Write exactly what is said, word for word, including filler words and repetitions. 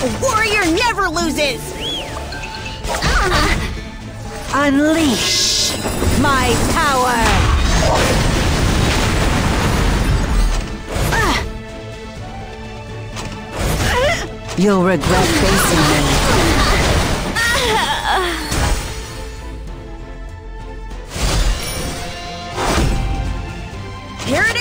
A warrior never loses! Ah. Unleash my power! You'll regret facing me. Here it